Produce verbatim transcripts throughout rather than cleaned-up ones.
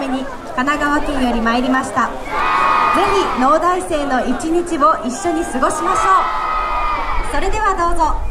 めに神奈川県より参りました。ぜひ農大生の一日を一緒に過ごしましょう。それではどうぞ。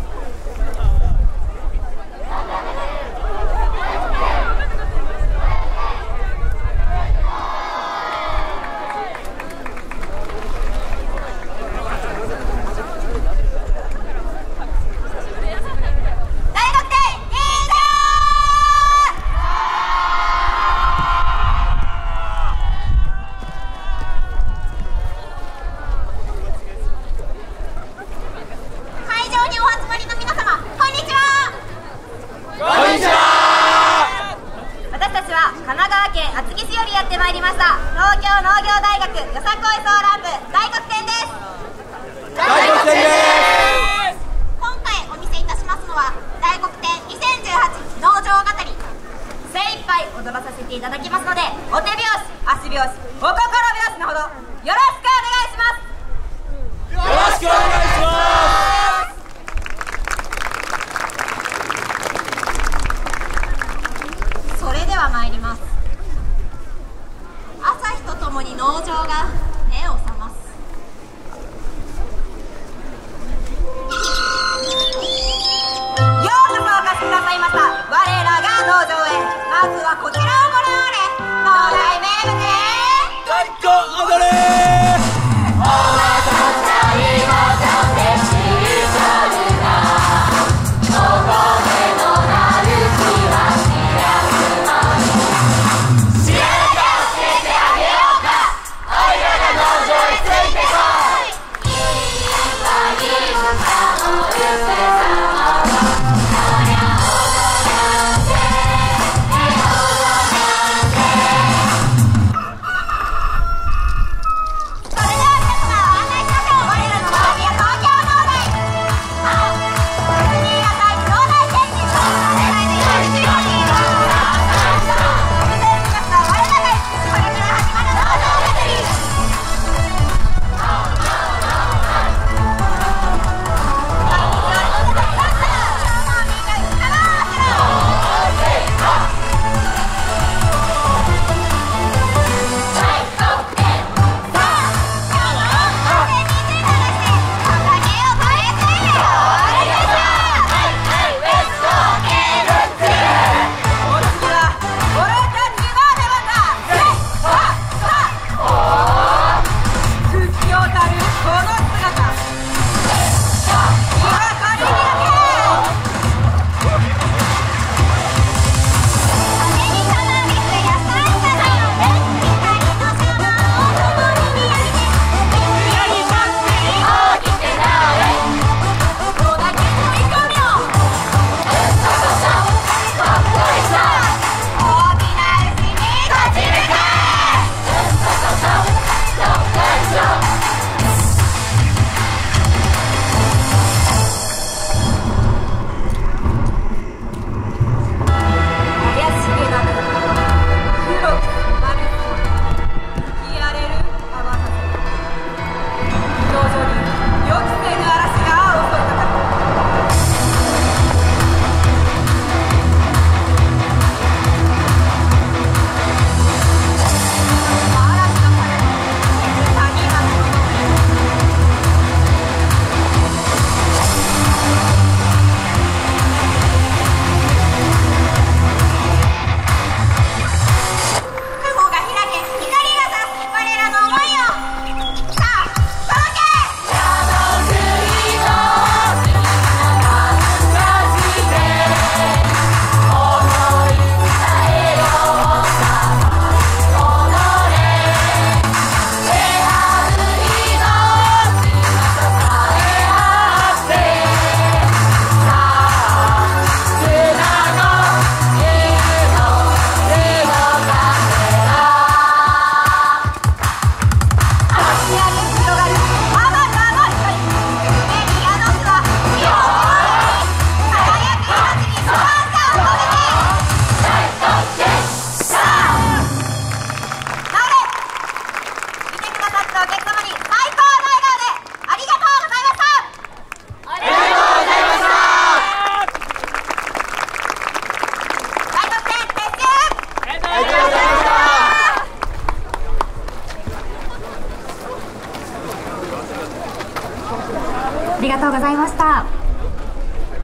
ありがとうございました。